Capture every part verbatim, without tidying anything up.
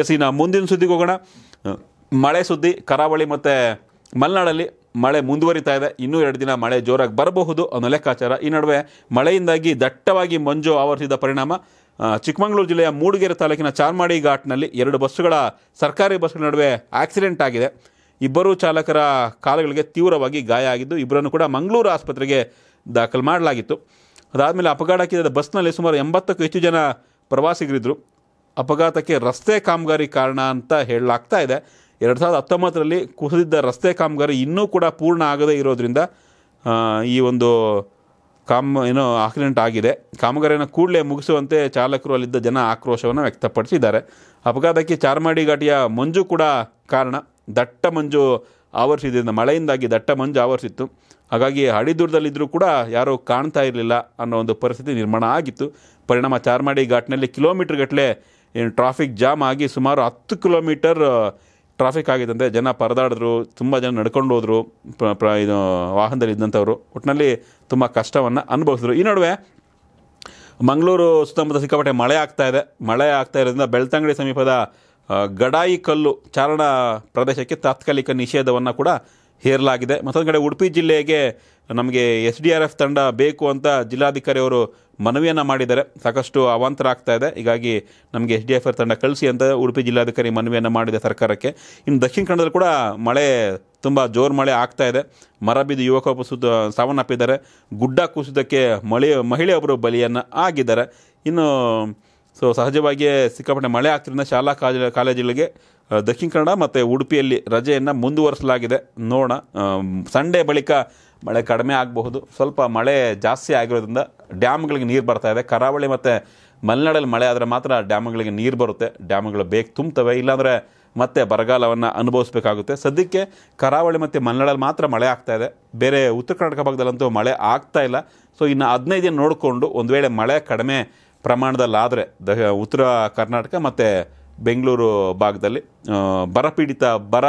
S ಇನ್ನು ಮುಂದಿನ ಸುದ್ದಿಗೆ ಹೋಗೋಣ. ಮಳೆ ಸುದ್ದಿ. ಕರಾವಳಿ ಮತ್ತು ಮಲೆನಾಡಲ್ಲಿ ಮಳೆ ಮುಂದುವರಿತಾ ಇದೆ. ಇನ್ನೂ ಎರಡು ದಿನ ಮಳೆ ಜೋರಾಗಿ ಬರಬಹುದು ಅನ್ನೋ ಲೆಕ್ಕಾಚಾರ. ಈ ನಡುವೆ ಮಳೆಯಿಂದಾಗಿ ದಟ್ಟವಾಗಿ ಮಂಜು ಆವರಿಸಿದ ಪರಿಣಾಮ ಚಿಕ್ಕಮಗಳೂರು ಜಿಲ್ಲೆಯ ಮೂಡಿಗೆರೆ ತಾಲೂಕಿನ ಚಾರ್ಮಾಡಿ ಘಾಟ್ನಲ್ಲಿ ಎರಡು ಬಸ್ಸುಗಳ ಸರ್ಕಾರಿ ಬಸ್ಗಳ ನಡುವೆ ಆಕ್ಸಿಡೆಂಟ್ ಆಗಿದೆ. ಇಬ್ಬರು ಚಾಲಕರ ಕಾಲುಗಳಿಗೆ ತೀವ್ರವಾಗಿ ಗಾಯ ಆಗಿದ್ದು ಇಬ್ಬರನ್ನು ಕೂಡ ಮಂಗಳೂರು ಆಸ್ಪತ್ರೆಗೆ ದಾಖಲು ಮಾಡಲಾಗಿತ್ತು. ಅದಾದಮೇಲೆ ಅಪಘಾತಕ್ಕಿದ್ದ ಬಸ್ನಲ್ಲಿ ಸುಮಾರು ಎಂಬತ್ತಕ್ಕೂ ಹೆಚ್ಚು ಜನ ಪ್ರವಾಸಿಗರಿದ್ದರು. ಅಪಘಾತಕ್ಕೆ ರಸ್ತೆ ಕಾಮಗಾರಿ ಕಾರಣ ಅಂತ ಹೇಳಲಾಗ್ತಾ ಇದೆ. ಎರಡು ಸಾವಿರದ ಹತ್ತೊಂಬತ್ತರಲ್ಲಿ ಕುಸಿದಿದ್ದ ರಸ್ತೆ ಕಾಮಗಾರಿ ಇನ್ನೂ ಕೂಡ ಪೂರ್ಣ ಆಗದೇ ಇರೋದರಿಂದ ಈ ಒಂದು ಕಾಮ್ ಏನೋ ಆಕ್ಸಿಡೆಂಟ್ ಆಗಿದೆ. ಕಾಮಗಾರಿಯನ್ನು ಕೂಡಲೇ ಮುಗಿಸುವಂತೆ ಚಾಲಕರು ಅಲ್ಲಿದ್ದ ಜನ ಆಕ್ರೋಶವನ್ನು ವ್ಯಕ್ತಪಡಿಸಿದ್ದಾರೆ. ಅಪಘಾತಕ್ಕೆ ಚಾರ್ಮಾಡಿ ಘಾಟಿಯ ಮಂಜು ಕೂಡ ಕಾರಣ. ದಟ್ಟ ಮಂಜು ಆವರಿಸಿದ್ರಿಂದ ಮಳೆಯಿಂದಾಗಿ ದಟ್ಟ ಮಂಜು ಆವರಿಸಿತ್ತು. ಹಾಗಾಗಿ ಹಡಿದೂರದಲ್ಲಿದ್ದರೂ ಕೂಡ ಯಾರೂ ಕಾಣ್ತಾ ಇರಲಿಲ್ಲ ಅನ್ನೋ ಒಂದು ಪರಿಸ್ಥಿತಿ ನಿರ್ಮಾಣ ಆಗಿತ್ತು. ಪರಿಣಾಮ ಚಾರ್ಮಾಡಿ ಘಾಟ್ನಲ್ಲಿ ಕಿಲೋಮೀಟ್ರ್ಗಟ್ಟಲೆ ಏನು ಟ್ರಾಫಿಕ್ ಜಾಮ್ ಆಗಿ ಸುಮಾರು ಹತ್ತು ಕಿಲೋಮೀಟರ್ ಟ್ರಾಫಿಕ್ ಆಗಿದ್ದಂತೆ. ಜನ ಪರದಾಡಿದ್ರು, ತುಂಬ ಜನ ನಡ್ಕೊಂಡು ಹೋದರು, ಪ್ರ ಇದು ವಾಹನದಲ್ಲಿ ಇದ್ದಂಥವ್ರು ಒಟ್ಟಿನಲ್ಲಿ ತುಂಬ ಕಷ್ಟವನ್ನು ಅನುಭವಿಸಿದ್ರು. ಈ ನಡುವೆ ಮಂಗಳೂರು ಸುತ್ತಮುತ್ತ ಸಿಕ್ಕಾಪಟ್ಟೆ ಮಳೆ ಆಗ್ತಾ ಇದೆ. ಮಳೆ ಆಗ್ತಾ ಇರೋದ್ರಿಂದ ಬೆಳ್ತಂಗಡಿ ಸಮೀಪದ ಗಡಾಯಿ ಕಲ್ಲು ಚಾರಣ ಪ್ರದೇಶಕ್ಕೆ ತಾತ್ಕಾಲಿಕ ನಿಷೇಧವನ್ನು ಕೂಡ ಹೇರಲಾಗಿದೆ. ಮತ್ತೊಂದು ಕಡೆ ಉಡುಪಿ ಜಿಲ್ಲೆಗೆ ನಮಗೆ ಎಸ್ ಡಿ ಆರ್ ಎಫ್ ತಂಡ ಬೇಕು ಅಂತ ಜಿಲ್ಲಾಧಿಕಾರಿಯವರು ಮನವಿಯನ್ನು ಮಾಡಿದ್ದಾರೆ. ಸಾಕಷ್ಟು ಅವಾಂತರ ಆಗ್ತಾ ಇದೆ. ಹೀಗಾಗಿ ನಮಗೆ ಎಸ್ ಡಿ ಆರ್ ಎಫ್ ತಂಡ ಕಳಿಸಿ ಅಂತ ಉಡುಪಿ ಜಿಲ್ಲಾಧಿಕಾರಿ ಮನವಿಯನ್ನು ಮಾಡಿದೆ ಸರ್ಕಾರಕ್ಕೆ. ಇನ್ನು ದಕ್ಷಿಣ ಕನ್ನಡದಲ್ಲಿ ಕೂಡ ಮಳೆ ತುಂಬ ಜೋರು ಮಳೆ ಆಗ್ತಾ ಇದೆ. ಮರ ಬಿದ್ದು ಯುವಕರು ಸುತ್ತ ಸಾವನ್ನಪ್ಪಿದ್ದಾರೆ. ಗುಡ್ಡ ಕುಸಿತಕ್ಕೆ ಮಳೆ ಮಹಿಳೆಯೊಬ್ಬರು ಬಲಿಯನ್ನು ಆಗಿದ್ದಾರೆ. ಇನ್ನು ಸೊ ಸಹಜವಾಗಿಯೇ ಸಿಕ್ಕಾಪಟ್ಟೆ ಮಳೆ ಆಗ್ತಿರೋದ್ರಿಂದ ಶಾಲಾ ಕಾಲೇಜು ಕಾಲೇಜುಗಳಿಗೆ ದಕ್ಷಿಣ ಕನ್ನಡ ಮತ್ತು ಉಡುಪಿಯಲ್ಲಿ ರಜೆಯನ್ನು ಮುಂದುವರಿಸಲಾಗಿದೆ. ನೋಡೋಣ, ಸಂಡೇ ಬಳಿಕ ಮಳೆ ಕಡಿಮೆ ಆಗಬಹುದು. ಸ್ವಲ್ಪ ಮಳೆ ಜಾಸ್ತಿ ಆಗಿರೋದ್ರಿಂದ ಡ್ಯಾಮ್ಗಳಿಗೆ ನೀರು ಬರ್ತಾ ಇದೆ. ಕರಾವಳಿ ಮತ್ತು ಮಲೆನಾಡಲ್ಲಿ ಮಳೆ ಆದರೆ ಮಾತ್ರ ಡ್ಯಾಮ್ಗಳಿಗೆ ನೀರು ಬರುತ್ತೆ. ಡ್ಯಾಮ್ಗಳು ಬೇಗ ತುಂಬ್ತವೆ, ಇಲ್ಲಾಂದರೆ ಮತ್ತೆ ಬರಗಾಲವನ್ನು ಅನುಭವಿಸಬೇಕಾಗುತ್ತೆ. ಸದ್ಯಕ್ಕೆ ಕರಾವಳಿ ಮತ್ತು ಮಲೆನಾಡಲ್ಲಿ ಮಾತ್ರ ಮಳೆ ಆಗ್ತಾ ಇದೆ. ಬೇರೆ ಉತ್ತರ ಕರ್ನಾಟಕ ಭಾಗದಲ್ಲಂತೂ ಮಳೆ ಆಗ್ತಾ ಇಲ್ಲ. ಸೊ ಇನ್ನು ಹದಿನೈದು ದಿನ ನೋಡಿಕೊಂಡು ಒಂದು ವೇಳೆ ಮಳೆ ಕಡಿಮೆ ಪ್ರಮಾಣದಲ್ಲಾದರೆ ದ ಉತ್ತರ ಕರ್ನಾಟಕ ಮತ್ತು ಬೆಂಗಳೂರು ಭಾಗದಲ್ಲಿ ಬರಪೀಡಿತ ಬರ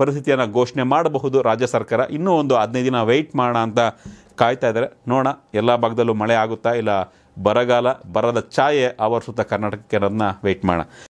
ಪರಿಸ್ಥಿತಿಯನ್ನು ಘೋಷಣೆ ಮಾಡಬಹುದು ರಾಜ್ಯ ಸರ್ಕಾರ. ಇನ್ನೂ ಒಂದು ಹದಿನೈದು ದಿನ ವೆಯ್ಟ್ ಮಾಡೋಣ ಅಂತ ಕಾಯ್ತಾ ಇದ್ದಾರೆ. ನೋಡೋಣ, ಎಲ್ಲ ಭಾಗದಲ್ಲೂ ಮಳೆ ಆಗುತ್ತಾ ಇಲ್ಲ ಬರಗಾಲ ಬರದ ಛಾಯೆ ಆವರಿಸುತ್ತಾ ಕರ್ನಾಟಕಕ್ಕೆ ಅನ್ನೋದನ್ನ ವೆಯ್ಟ್ ಮಾಡೋಣ.